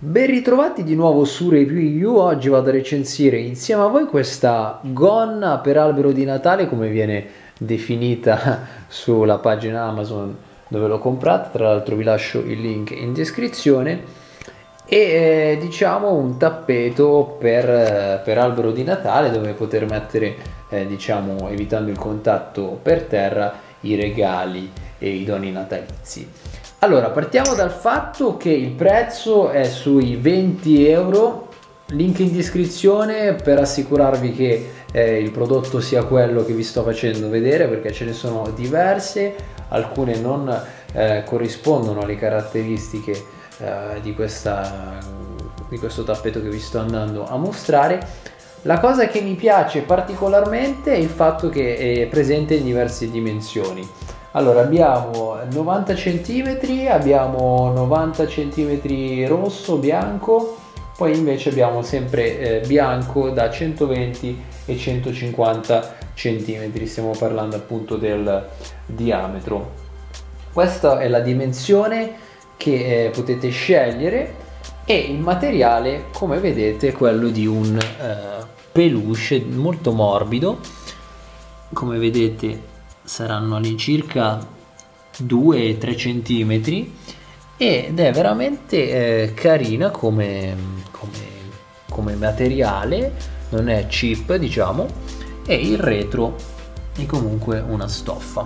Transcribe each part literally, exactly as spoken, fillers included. Ben ritrovati di nuovo su ReviewU. Oggi vado a recensire insieme a voi questa gonna per albero di Natale, come viene definita sulla pagina Amazon dove l'ho comprata. Tra l'altro vi lascio il link in descrizione. E eh, diciamo un tappeto per, per albero di Natale dove poter mettere, eh, diciamo evitando il contatto per terra, i regali e i doni natalizi. Allora, partiamo dal fatto che il prezzo è sui venti euro, link in descrizione per assicurarvi che eh, il prodotto sia quello che vi sto facendo vedere, perché ce ne sono diverse, alcune non eh, corrispondono alle caratteristiche eh, di, questa, di questo tappeto che vi sto andando a mostrare. La cosa che mi piace particolarmente è il fatto che è presente in diverse dimensioni. Allora, abbiamo novanta centimetri, abbiamo novanta centimetri rosso, bianco, poi invece abbiamo sempre eh, bianco da centoventi e centocinquanta centimetri, stiamo parlando appunto del diametro. Questa è la dimensione che eh, potete scegliere e il materiale, come vedete, è quello di un eh, peluche molto morbido. Come vedete saranno all'incirca due tre centimetri ed è veramente eh, carina come, come, come materiale, non è cheap diciamo, e il retro è comunque una stoffa.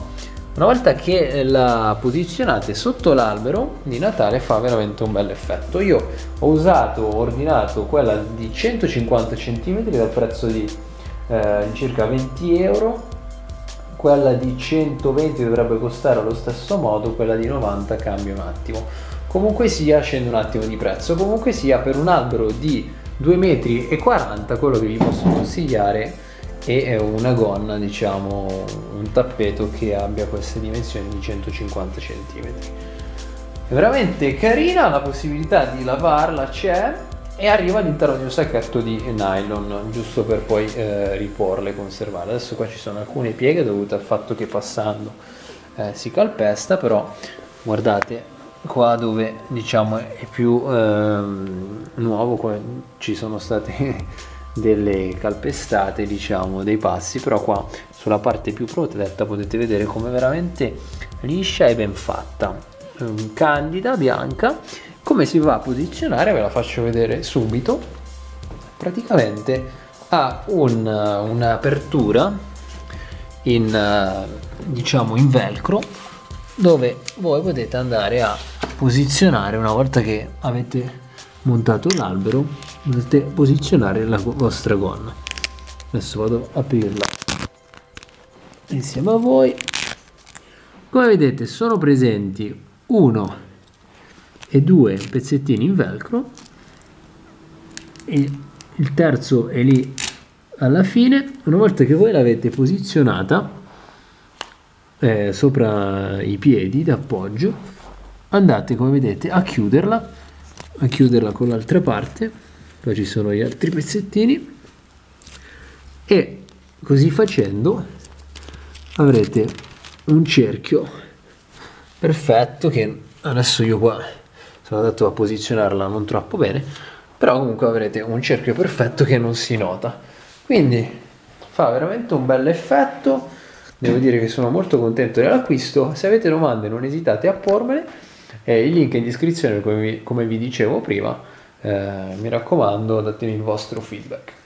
Una volta che la posizionate sotto l'albero di Natale fa veramente un bel effetto. Io ho usato, ho ordinato quella di centocinquanta centimetri dal prezzo di eh, circa venti euro. Quella di centoventi dovrebbe costare allo stesso modo, quella di novanta cambia un attimo. Comunque sia, scende un attimo di prezzo. Comunque sia, per un albero di due metri e quaranta quello che vi posso consigliare è una gonna, diciamo un tappeto che abbia queste dimensioni di centocinquanta centimetri. È veramente carina, la possibilità di lavarla c'è e arriva all'interno di un sacchetto di nylon, giusto per poi eh, riporle e conservarle. Adesso qua ci sono alcune pieghe dovute al fatto che passando eh, si calpesta, però guardate qua dove diciamo è più eh, nuovo, qua ci sono state delle calpestate, diciamo dei passi, però qua sulla parte più protetta potete vedere come veramente liscia e ben fatta, candida, bianca. Come si va a posizionare ve la faccio vedere subito. Praticamente ha un, un'apertura in, diciamo in velcro, dove voi potete andare a posizionare, una volta che avete montato l'albero potete posizionare la vostra gonna. Adesso vado ad aprirla insieme a voi. Come vedete sono presenti uno e due pezzettini in velcro e il terzo è lì alla fine. Una volta che voi l'avete posizionata eh, sopra i piedi d'appoggio, andate come vedete a chiuderla a chiuderla con l'altra parte. Poi ci sono gli altri pezzettini e così facendo avrete un cerchio perfetto, che adesso io qua sono andato a posizionarla non troppo bene, però comunque avrete un cerchio perfetto che non si nota, quindi fa veramente un bel effetto. Devo dire che sono molto contento dell'acquisto. Se avete domande non esitate a pormele, eh, il link è in descrizione come vi, come vi dicevo prima. Eh, mi raccomando, datemi il vostro feedback.